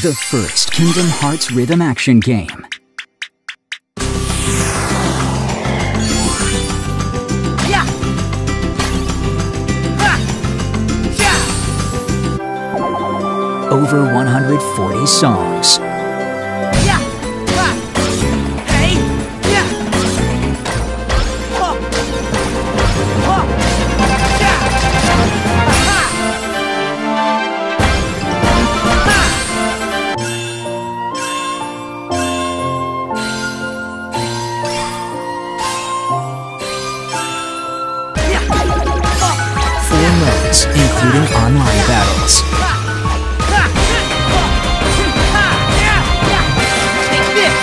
The first Kingdom Hearts rhythm action game. Over 140 songs. Modes, including online battles. Take this.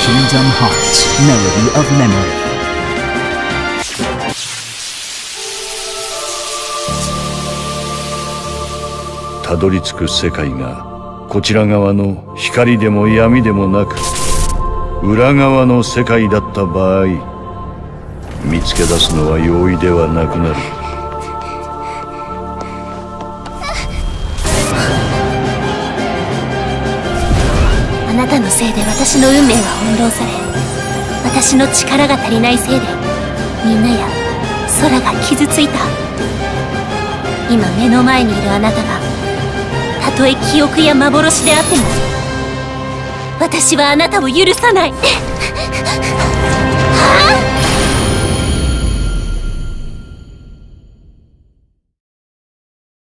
Kingdom Hearts Melody of Memory.たどり着く世界がこちら側の光でも闇でもなく、裏側の世界だった場合、見つけ出すのは容易ではなくなる。あなたのせいで私の運命は翻弄され、私の力が足りないせいでみんなや空が傷ついた。今目の前にいるあなたが、たとえ記憶や幻であっても、私はあなたを許さない。はあ？